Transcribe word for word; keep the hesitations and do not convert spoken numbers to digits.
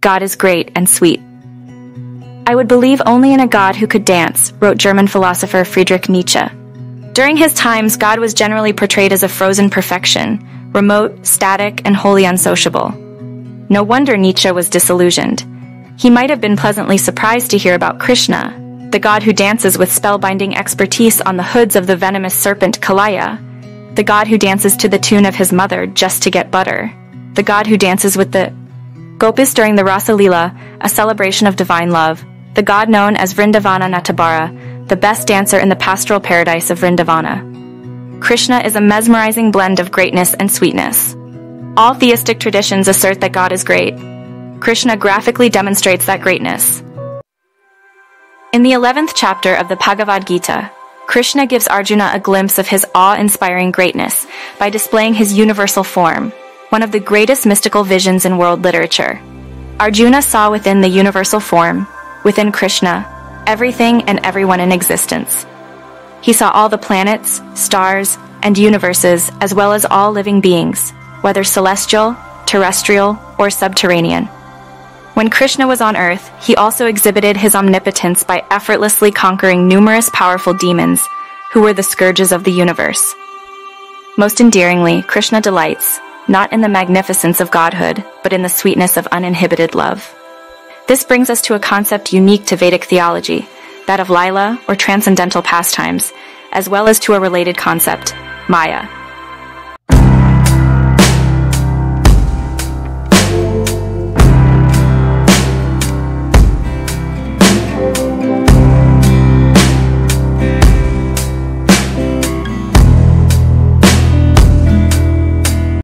God is great and sweet. I would believe only in a God who could dance, wrote German philosopher Friedrich Nietzsche. During his times, God was generally portrayed as a frozen perfection, remote, static, and wholly unsociable. No wonder Nietzsche was disillusioned. He might have been pleasantly surprised to hear about Krishna, the God who dances with spellbinding expertise on the hoods of the venomous serpent Kaliya, the God who dances to the tune of his mother just to get butter, the God who dances with the Gopis during the Rasalila, a celebration of divine love, the God known as Vrindavana Natabara, the best dancer in the pastoral paradise of Vrindavana. Krishna is a mesmerizing blend of greatness and sweetness. All theistic traditions assert that God is great. Krishna graphically demonstrates that greatness. In the eleventh chapter of the Bhagavad Gita, Krishna gives Arjuna a glimpse of his awe-inspiring greatness by displaying his universal form, one of the greatest mystical visions in world literature. Arjuna saw within the universal form, within Krishna, everything and everyone in existence. He saw all the planets, stars, and universes, as well as all living beings, whether celestial, terrestrial, or subterranean. When Krishna was on earth, he also exhibited his omnipotence by effortlessly conquering numerous powerful demons, who were the scourges of the universe. Most endearingly, Krishna delights, not in the magnificence of godhood, but in the sweetness of uninhibited love. This brings us to a concept unique to Vedic theology, that of Lila, or transcendental pastimes, as well as to a related concept, Maya.